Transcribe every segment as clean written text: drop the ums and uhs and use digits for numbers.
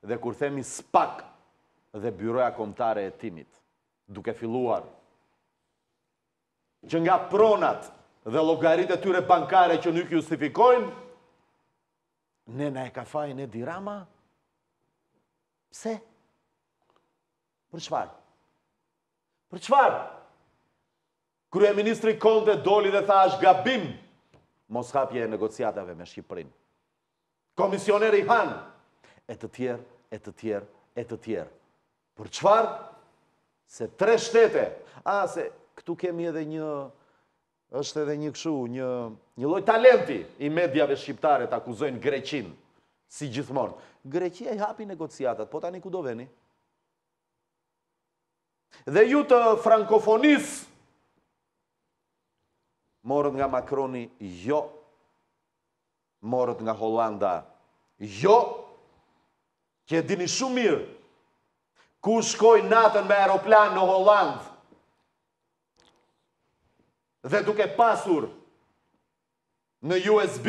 Dhe kur themi SPAK dhe Byroja Kombëtare e Timit, duke filluar që nga pronat dhe llogaritë e tyre bankare që nuk justifikojnë, ne na e ka fajin Edi Rama. Pse? Për çfarë? Për çfarë? Kryeministri Conte doli dhe tha është gabim mos hapje e negociatave me Shqipërinë. Komisioneri Hahn, e të tjerë, e të tjerë, e të tjerë. Për çfarë? Se tre shtete, se këtu kemi edhe një, është edhe një këshu, një lloj talenti i mediave shqiptare të akuzojnë Greqinë, si gjithmonë. Greqia i hapi negociatat, po tani ku do veni? Dhe ju të frankofonisë, morët nga Macroni, jo. Morët nga Holanda, jo. Që e dini shumë mirë, ku shkoj natën me aeroplan në Hollandë, dhe duke pasur në USB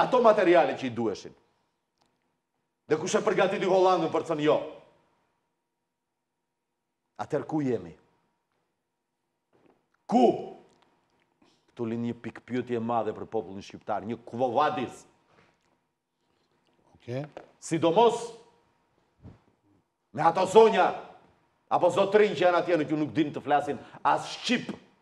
ato materiale që i duheshin. Dhe kush e përgatiti Hollandën për të thënë jo. Atëherë ku jemi? Ku? Këtu lind një pikpyetje e madhe për popullin shqiptar, një quo vadis. Sidomos me ato zonja apo zotrin që janë atje, nuk dinë të flasin as shqip.